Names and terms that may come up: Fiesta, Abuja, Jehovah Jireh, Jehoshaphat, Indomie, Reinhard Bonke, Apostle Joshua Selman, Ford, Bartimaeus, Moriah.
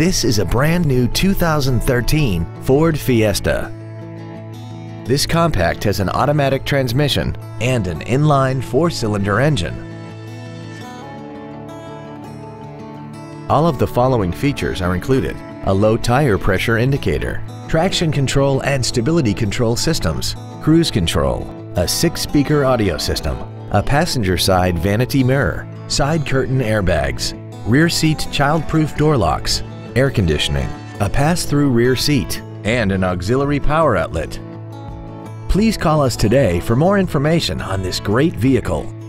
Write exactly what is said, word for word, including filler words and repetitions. This is a brand new two thousand thirteen Ford Fiesta. This compact has an automatic transmission and an inline four-cylinder engine. All of the following features are included: a low tire pressure indicator, traction control and stability control systems, cruise control, a six-speaker audio system, a passenger side vanity mirror, side curtain airbags, rear seat child-proof door locks, air conditioning, a pass-through rear seat, and an auxiliary power outlet. Please call us today for more information on this great vehicle.